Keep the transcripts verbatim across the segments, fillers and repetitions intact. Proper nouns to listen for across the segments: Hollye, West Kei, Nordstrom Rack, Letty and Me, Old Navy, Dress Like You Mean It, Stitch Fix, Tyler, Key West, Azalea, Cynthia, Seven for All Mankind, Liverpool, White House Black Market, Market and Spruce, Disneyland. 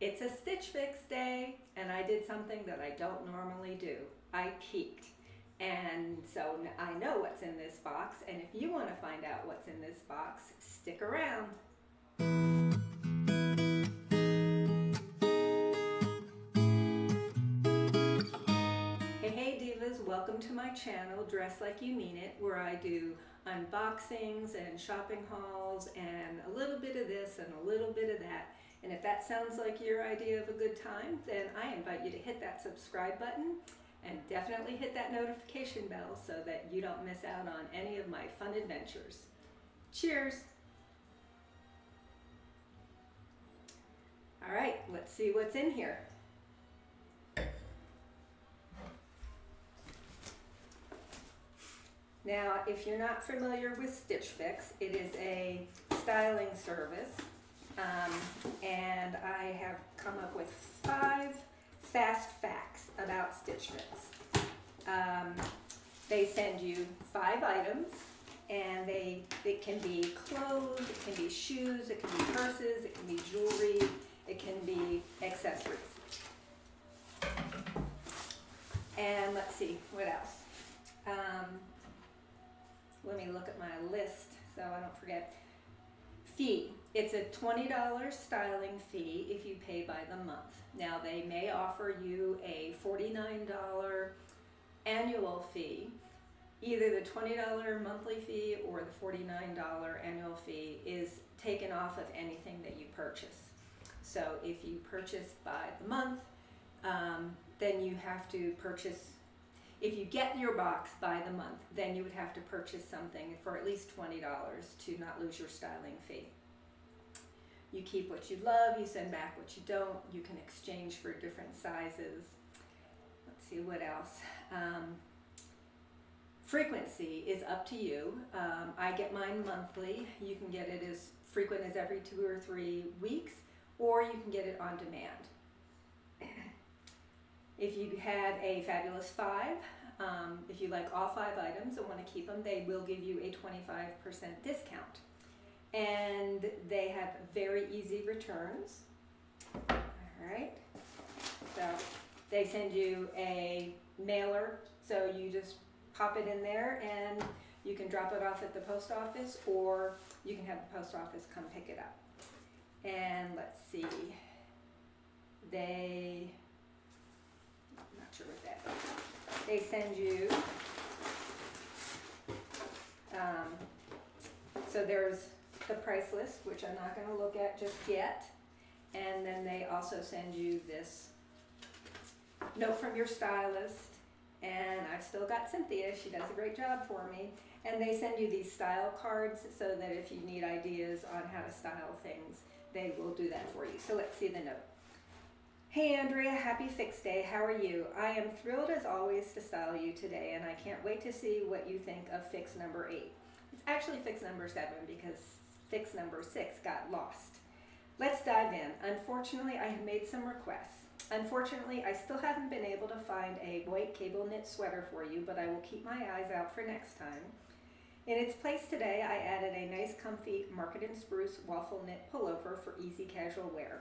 It's a Stitch Fix day, and I did something that I don't normally do. I peeked, and so I know what's in this box, and if you want to find out what's in this box, stick around. Hey, hey divas, welcome to my channel, Dress Like You Mean It, where I do unboxings and shopping hauls and a little bit of this and a little bit of that. And if that sounds like your idea of a good time, then I invite you to hit that subscribe button and definitely hit that notification bell so that you don't miss out on any of my fun adventures. Cheers! All right, let's see what's in here. Now, if you're not familiar with Stitch Fix, it is a styling service. Um, and I have come up with five fast facts about Stitch Fix. Um, they send you five items, and they, it can be clothes, it can be shoes, it can be purses, it can be jewelry, it can be accessories. And let's see, what else? Um, let me look at my list so I don't forget. Fee. It's a twenty dollar styling fee if you pay by the month. Now, they may offer you a forty-nine dollar annual fee. Either the twenty dollar monthly fee or the forty-nine dollar annual fee is taken off of anything that you purchase. So if you purchase by the month, um, then you have to purchase, if you get your box by the month, then you would have to purchase something for at least twenty dollars to not lose your styling fee. You keep what you love, you send back what you don't, you can exchange for different sizes. Let's see what else. Um, frequency is up to you. Um, I get mine monthly. You can get it as frequent as every two or three weeks, or you can get it on demand. If you had a Fabulous Five, um, if you like all five items and want to keep them, they will give you a twenty-five percent discount. And they have very easy returns. All right, so they send you a mailer, so you just pop it in there and you can drop it off at the post office, or you can have the post office come pick it up. And let's see, they, I'm not sure what that is. They send you, um, so there's the price list, which I'm not going to look at just yet, and then they also send you this note from your stylist, and I've still got Cynthia, she does a great job for me, and they send you these style cards so that if you need ideas on how to style things, they will do that for you. So let's see the note. Hey Andrea, happy Fix Day, how are you? I am thrilled as always to style you today, and I can't wait to see what you think of Fix number eight. It's actually Fix number seven because Fix number six got lost. Let's dive in. Unfortunately, I have made some requests. Unfortunately, I still haven't been able to find a white cable knit sweater for you, but I will keep my eyes out for next time. In its place today, I added a nice comfy Market and Spruce waffle knit pullover for easy casual wear.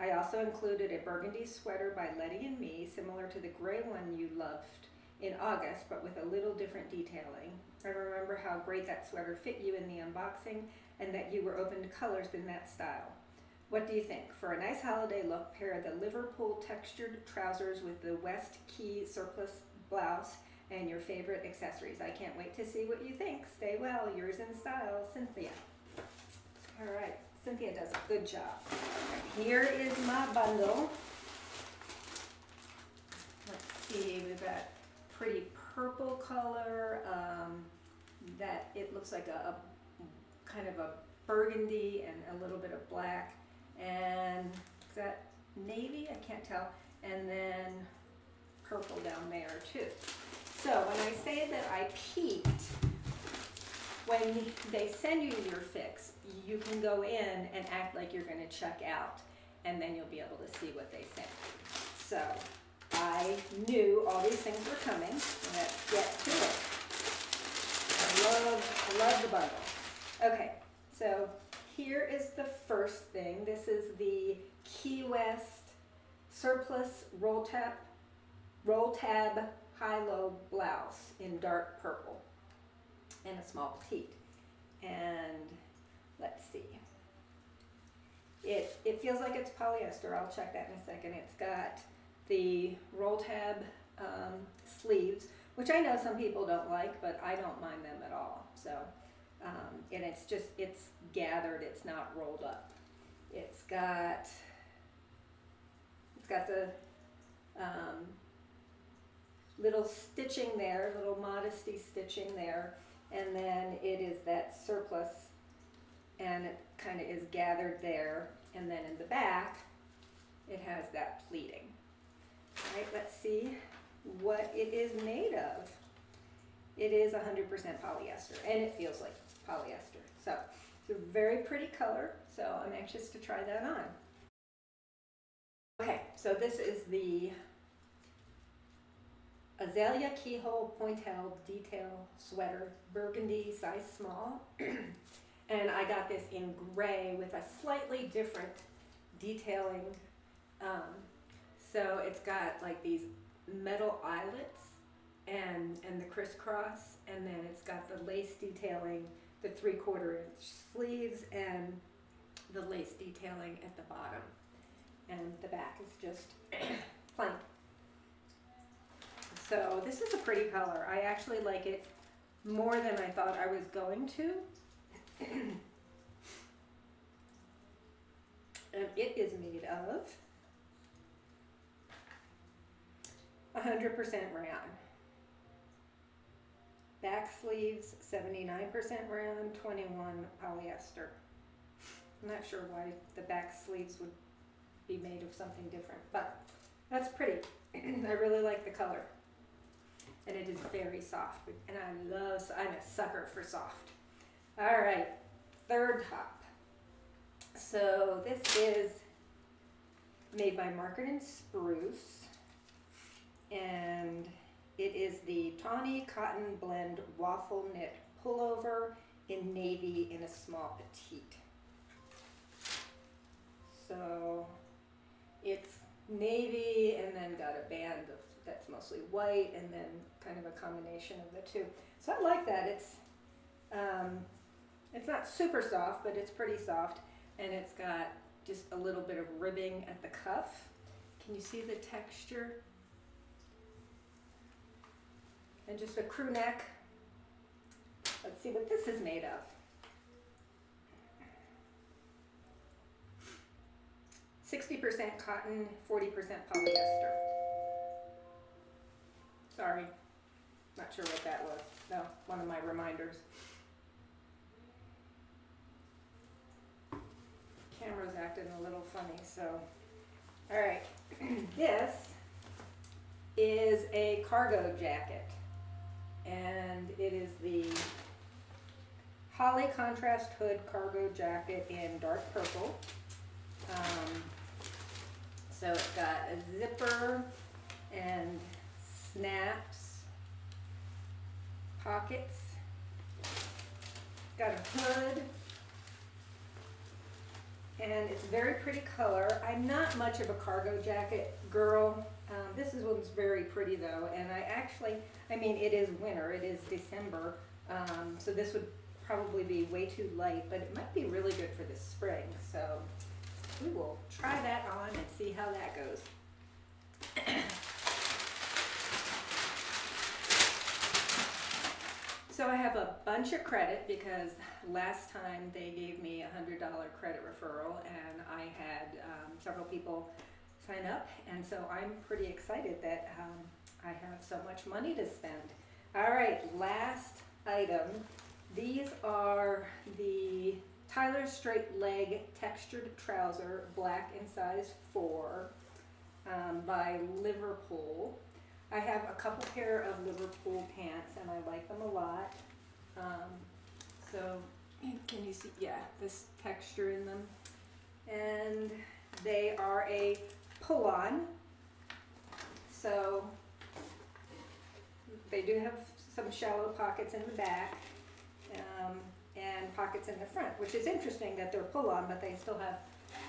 I also included a burgundy sweater by Letty and Me, similar to the gray one you loved in August, but with a little different detailing. I remember how great that sweater fit you in the unboxing, and that you were open to colors in that style. What do you think? For a nice holiday look, pair the Liverpool textured trousers with the West Kei surplus blouse and your favorite accessories. I can't wait to see what you think. Stay well, yours in style, Cynthia. All right, Cynthia does a good job. Here is my bundle. Let's see, we've got pretty purple color, um, that it looks like a, a kind of a burgundy and a little bit of black, and is that navy? I can't tell. And then purple down there too. So when I say that I peeked, when they send you your fix, you can go in and act like you're going to check out, and then you'll be able to see what they sent you. So I knew all these things were coming. Let's get to it. I love, I love the bundle. Okay, so here is the first thing. This is the Key West, surplus roll tab, roll tab high-low blouse in dark purple and a small petite. And let's see. It, it feels like it's polyester. I'll check that in a second. It's got the roll tab um, sleeves, which I know some people don't like, but I don't mind them at all. So, um, and it's just, it's gathered, it's not rolled up. It's got, it's got the um, little stitching there, little modesty stitching there. And then it is that surplus, and it kind of is gathered there. And then in the back, it has that pleating. All right, let's see what it is made of. It is one hundred percent polyester, and it feels like polyester. So it's a very pretty color, so I'm anxious to try that on. Okay, so this is the Azalea Keyhole Pointelle Detail Sweater, burgundy, size small. And I got this in gray with a slightly different detailing. Um, so it's got like these metal eyelets and, and the crisscross, and then it's got the lace detailing, the three quarter inch sleeves and the lace detailing at the bottom. And the back is just plain. So this is a pretty color. I actually like it more than I thought I was going to. And it is made of one hundred percent rayon. Back sleeves, seventy-nine percent rayon, twenty-one polyester. I'm not sure why the back sleeves would be made of something different, but that's pretty. I really like the color. And it is very soft, and I love, I'm a sucker for soft. All right, third top. So this is made by Market and Spruce, and it is the Tawny Cotton Blend Waffle Knit Pullover in navy in a small petite. So it's navy, and then got a band of that's mostly white, and then kind of a combination of the two. So I like that. It's um, it's not super soft, but it's pretty soft, and it's got just a little bit of ribbing at the cuff. Can you see the texture? And just a crew neck. Let's see what this is made of. sixty percent cotton, forty percent polyester. Sorry, not sure what that was. No, one of my reminders. Camera's acting a little funny, so. All right, this is a cargo jacket, and it is the Hollye Contrast Hood Cargo Jacket in dark purple. Um, so it's got a zipper and snaps, pockets, got a hood, and it's a very pretty color. I'm not much of a cargo jacket girl. Um, this is one's very pretty though, and I actually, I mean, it is winter, it is December, um, so this would probably be way too light, but it might be really good for the spring, so we will try that on and see how that goes. So I have a bunch of credit because last time they gave me a one hundred dollar credit referral, and I had um, several people sign up, and so I'm pretty excited that um, I have so much money to spend. All right, last item. These are the Tyler Straight Leg Textured Trouser, black in size four, um, by Liverpool. I have a couple pair of Liverpool pants, and I like them a lot. Um, so, can you see, yeah, this texture in them. And they are a pull-on. So, they do have some shallow pockets in the back, um, and pockets in the front, which is interesting that they're pull-on, but they still have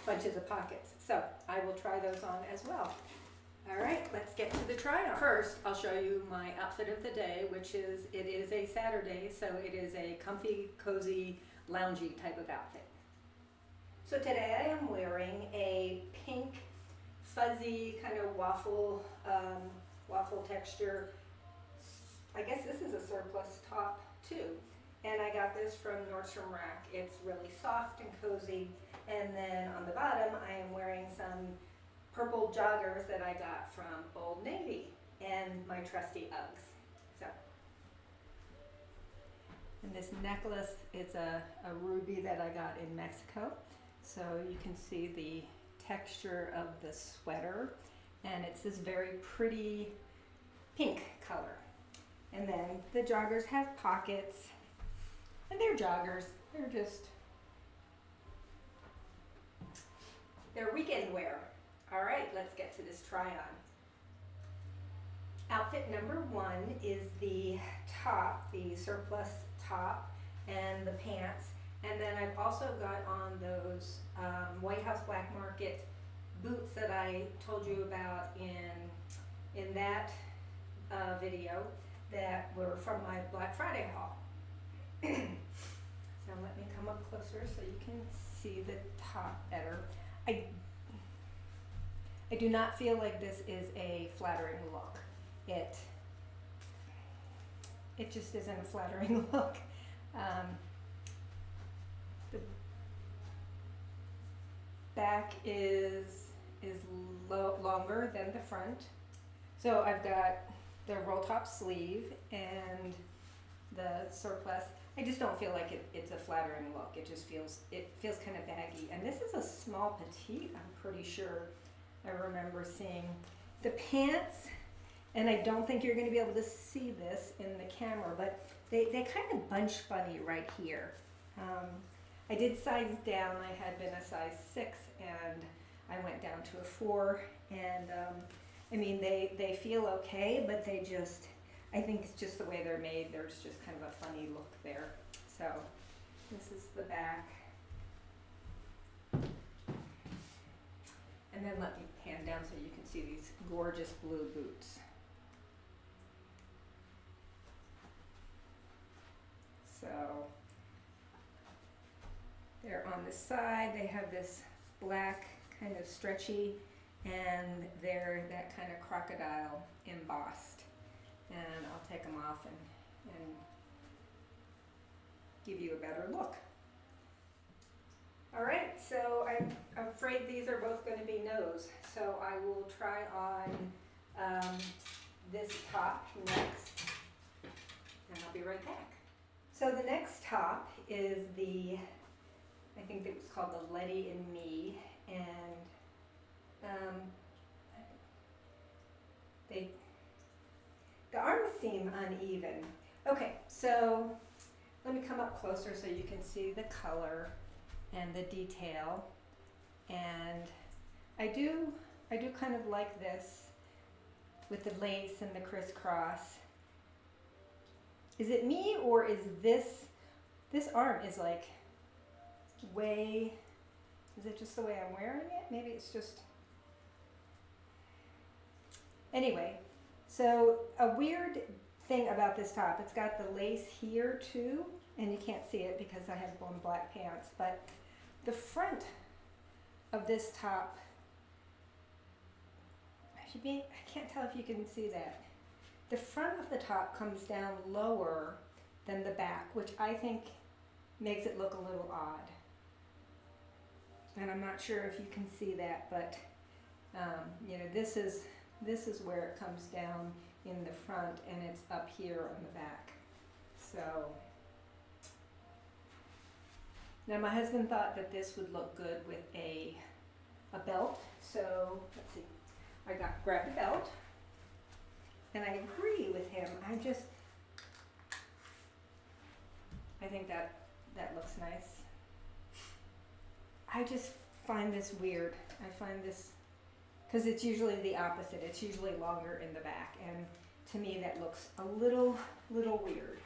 bunches of pockets. So I will try those on as well. All right, let's get to the try on. First, I'll show you my outfit of the day, which is, it is a Saturday, so it is a comfy, cozy, loungy type of outfit. So today I am wearing a pink, fuzzy, kind of waffle, um, waffle texture. I guess this is a surplus top too. And I got this from Nordstrom Rack. It's really soft and cozy. And then on the bottom, I am wearing some purple joggers that I got from Old Navy and my trusty Uggs. So, and this necklace, it's a, a ruby that I got in Mexico. So you can see the texture of the sweater, and it's this very pretty pink color. And then the joggers have pockets, and they're joggers. They're just, they're weekend wear. All right, let's get to this try on. Outfit number one is the top, the surplus top, and the pants. And then I've also got on those um, White House Black Market boots that I told you about in, in that uh, video that were from my Black Friday haul. So let me come up closer so you can see the top better. I, I do not feel like this is a flattering look. It, it just isn't a flattering look. Um, the back is, is lo longer than the front. So I've got the roll top sleeve and the surplus. I just don't feel like it, it's a flattering look. It just feels, it feels kind of baggy. And this is a small petite, I'm pretty sure. I remember seeing the pants, and I don't think you're gonna be able to see this in the camera, but they, they kind of bunch funny right here. Um, I did size down. I had been a size six, and I went down to a four, and um, I mean, they, they feel okay, but they just, I think it's just the way they're made. There's just kind of a funny look there. So this is the back. And then let me pan down so you can see these gorgeous blue boots. So they're on the side. They have this black kind of stretchy, and they're that kind of crocodile embossed. And I'll take them off and, and give you a better look. All right, so I'm afraid these are both going to be no's. So I will try on um, this top next, and I'll be right back. So the next top is the, I think it was called the Letty and Me, and um, they, the arms seem uneven. Okay, so let me come up closer so you can see the color and the detail. And I do I do kind of like this with the lace and the crisscross. Is it me, or is this this arm is like way, is it just the way I'm wearing it? Maybe it's just, anyway, so a weird thing about this top, it's got the lace here too, and you can't see it because I have one black pants, but the front of this top, I should be, I can't tell if you can see that. The front of the top comes down lower than the back, which I think makes it look a little odd. And I'm not sure if you can see that, but um, you know, this is, this is where it comes down in the front, and it's up here on the back. So now my husband thought that this would look good with a, a belt. So let's see, I got grabbed a belt, and I agree with him. I just, I think that that looks nice. I just find this weird. I find this, because it's usually the opposite. It's usually longer in the back, and to me that looks a little, little weird.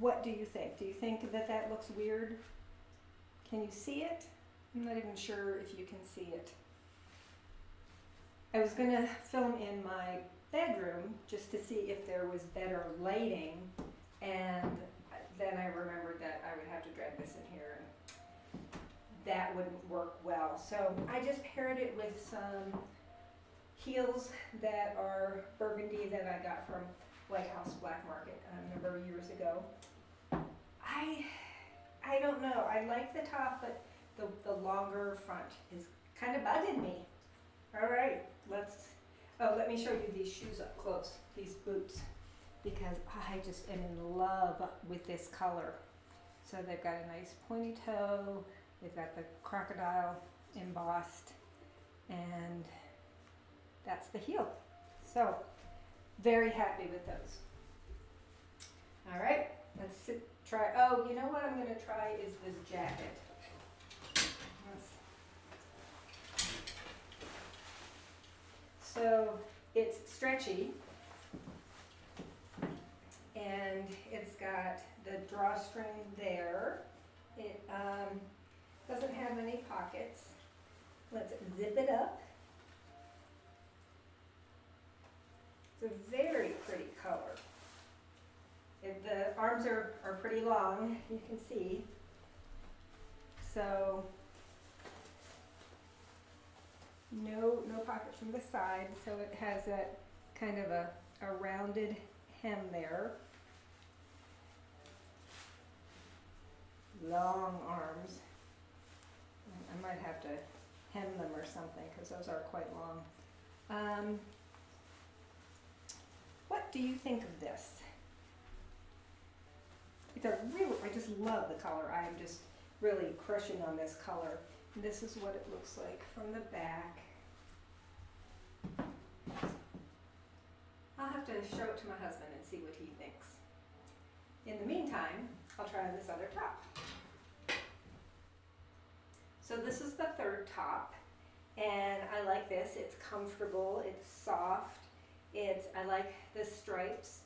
What do you think? Do you think that that looks weird? Can you see it? I'm not even sure if you can see it. I was gonna film in my bedroom just to see if there was better lighting, and then I remembered that I would have to drag this in here and that wouldn't work well. So I just paired it with some heels that are burgundy that I got from White House Black Market a number of years ago. I I don't know, I like the top, but the, the longer front is kind of bugging me. All right, let's, oh, let me show you these shoes up close, these boots, because I just am in love with this color. So they've got a nice pointy toe, they've got the crocodile embossed, and that's the heel. So very happy with those. All right, let's sit, try, oh, you know what I'm gonna try is this jacket. Let's, so it's stretchy, and it's got the drawstring there. It um, doesn't have any pockets. Let's zip it up. It's a very pretty color. It, the arms are, are pretty long, you can see. So no, no pockets from the side, so it has that kind of a, a rounded hem there. Long arms. I might have to hem them or something because those are quite long. Um, what do you think of this? It's a real, I just love the color. I am just really crushing on this color. This is what it looks like from the back. I'll have to show it to my husband and see what he thinks. In the meantime, I'll try this other top. So this is the third top, and I like this. It's comfortable, it's soft, it's, I like the stripes.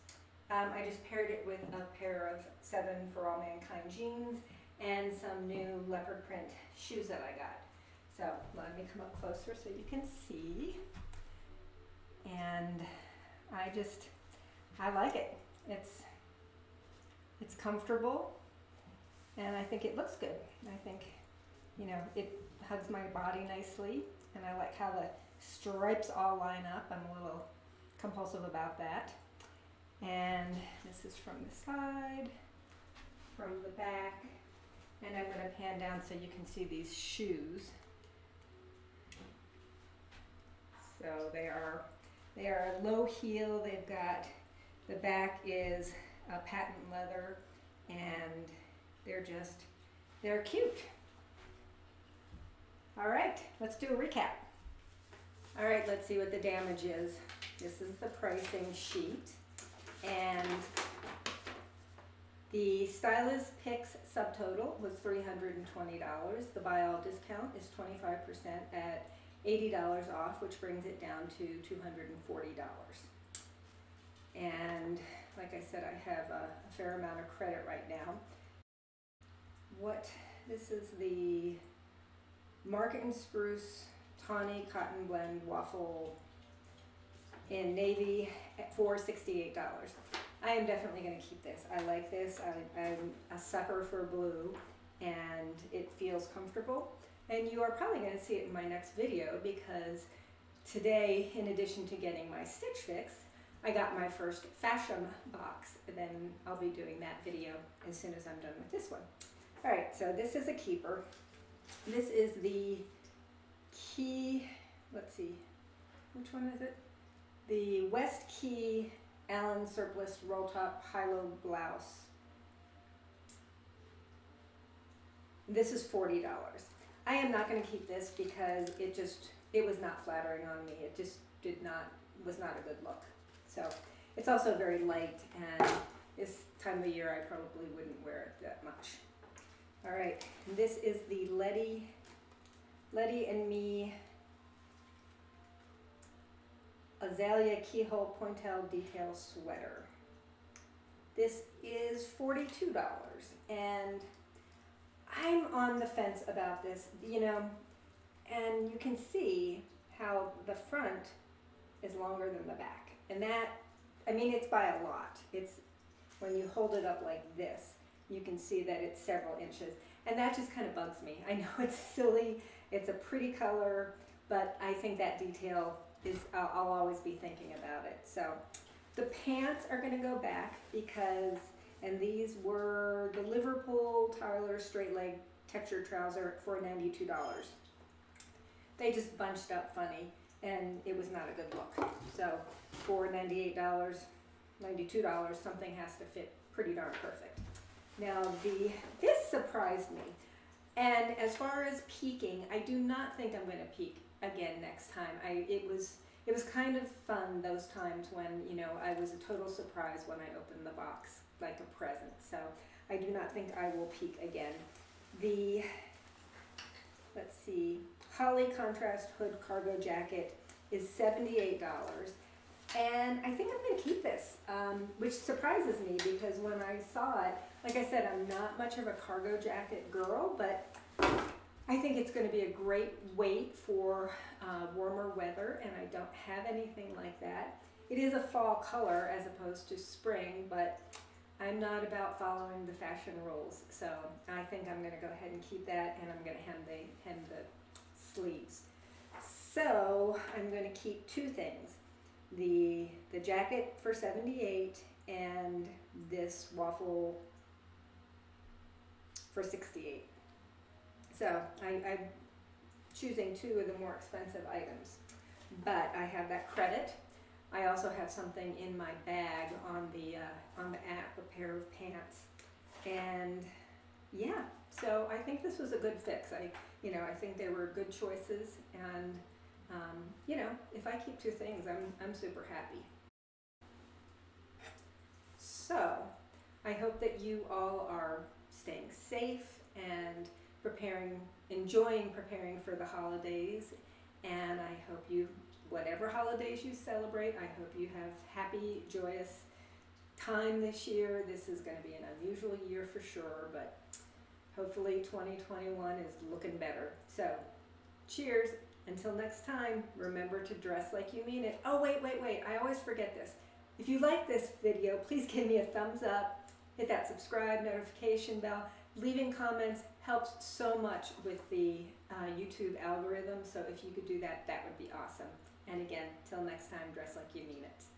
Um, I just paired it with a pair of Seven for All Mankind jeans and some new leopard print shoes that I got. So let me come up closer so you can see. And I just, I like it. It's, it's comfortable, and I think it looks good. I think, you know, it hugs my body nicely, and I like how the stripes all line up. I'm a little compulsive about that. And this is from the side, from the back, and I'm going to pan down so you can see these shoes. So they are, they are a low heel. They've got, the back is a patent leather, and they're just, they're cute. All right, let's do a recap. All right, let's see what the damage is. This is the pricing sheet. And the Stylist Picks subtotal was three hundred twenty dollars. The buy all discount is twenty-five percent at eighty dollars off, which brings it down to two hundred forty dollars. And like I said, I have a, a fair amount of credit right now. What, this is the Market and Spruce Tawny Cotton Blend Waffle in navy for sixty-eight dollars. I am definitely going to keep this. I like this. I, I'm a sucker for blue, and it feels comfortable. And you are probably going to see it in my next video, because today, in addition to getting my Stitch Fix, I got my first fashion box, and then I'll be doing that video as soon as I'm done with this one. All right, so this is a keeper. This is the Key, let's see, which one is it? The West Kei Allen Surplice Roll Top High-Low Blouse. This is forty dollars. I am not going to keep this because it just, it was not flattering on me. It just did not, was not a good look. So it's also very light, and this time of year I probably wouldn't wear it that much. All right, this is the Letty, Letty and Me Azalea Keyhole Pointelle Detail Sweater. This is forty-two dollars, and I'm on the fence about this, you know, and you can see how the front is longer than the back. And that, I mean, it's by a lot. It's when you hold it up like this, you can see that it's several inches. And that just kind of bugs me. I know it's silly, it's a pretty color, but I think that detail is, I'll, I'll always be thinking about it. So the pants are gonna go back because, and these were the Liverpool Tyler straight leg textured trouser for ninety-two dollars. They just bunched up funny and it was not a good look. So for ninety-eight dollars, ninety-two dollars, something has to fit pretty darn perfect. Now the, this surprised me. And as far as peeking, I do not think I'm gonna peek again next time. I, it was, it was kind of fun those times when, you know, I was a total surprise when I opened the box like a present. So I do not think I will peek again. The, let's see, Hollye contrast hood cargo jacket is seventy-eight dollars. And I think I'm gonna keep this, um, which surprises me because when I saw it, like I said, I'm not much of a cargo jacket girl, but I think it's gonna be a great weight for uh, warmer weather, and I don't have anything like that. It is a fall color as opposed to spring, but I'm not about following the fashion rules. So I think I'm gonna go ahead and keep that, and I'm gonna hem the, hem the sleeves. So I'm gonna keep two things. The, the jacket for seventy-eight and this waffle for sixty-eight. So I, I'm choosing two of the more expensive items, but I have that credit. I also have something in my bag on the, uh, on the app, a pair of pants. And yeah, so I think this was a good fix. I, you know, I think they were good choices, and Um, you know, if I keep two things, I'm, I'm super happy. So, I hope that you all are staying safe and preparing, enjoying preparing for the holidays. And I hope you, whatever holidays you celebrate, I hope you have happy, joyous time this year. This is going to be an unusual year for sure, but hopefully twenty twenty-one is looking better. So, cheers. Until next time, remember to dress like you mean it. Oh, wait, wait, wait, I always forget this. If you like this video, please give me a thumbs up, hit that subscribe notification bell. Leaving comments helps so much with the uh, YouTube algorithm, so if you could do that, that would be awesome. And again, till next time, dress like you mean it.